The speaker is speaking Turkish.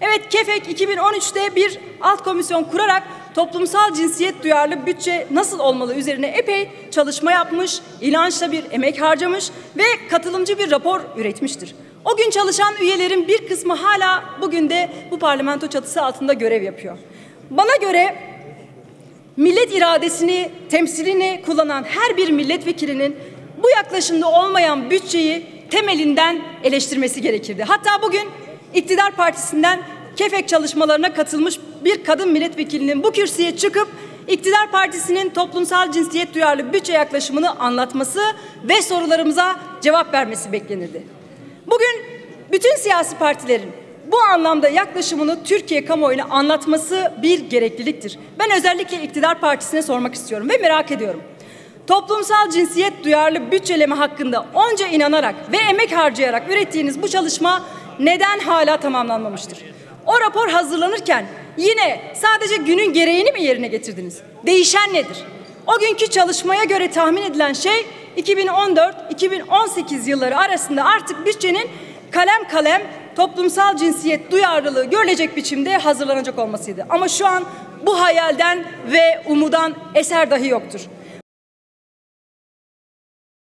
Evet, KEFEC 2013'te bir alt komisyon kurarak toplumsal cinsiyet duyarlı bütçe nasıl olmalı üzerine epey çalışma yapmış, inançla bir emek harcamış ve katılımcı bir rapor üretmiştir. O gün çalışan üyelerin bir kısmı hala bugün de bu parlamento çatısı altında görev yapıyor. Bana göre millet iradesini, temsilini kullanan her bir milletvekilinin bu yaklaşımda olmayan bütçeyi temelinden eleştirmesi gerekirdi. Hatta bugün İktidar Partisi'nden KEFEC çalışmalarına katılmış bir kadın milletvekilinin bu kürsüye çıkıp İktidar Partisi'nin toplumsal cinsiyet duyarlı bütçe yaklaşımını anlatması ve sorularımıza cevap vermesi beklenirdi. Bugün bütün siyasi partilerin bu anlamda yaklaşımını Türkiye kamuoyuna anlatması bir gerekliliktir. Ben özellikle İktidar Partisi'ne sormak istiyorum ve merak ediyorum. Toplumsal cinsiyet duyarlı bütçeleme hakkında onca inanarak ve emek harcayarak ürettiğiniz bu çalışma neden hala tamamlanmamıştır? O rapor hazırlanırken yine sadece günün gereğini mi yerine getirdiniz? Değişen nedir? O günkü çalışmaya göre tahmin edilen şey 2014-2018 yılları arasında artık bütçenin kalem kalem toplumsal cinsiyet duyarlılığı görülecek biçimde hazırlanacak olmasıydı. Ama şu an bu hayalden ve umudan eser dahi yoktur.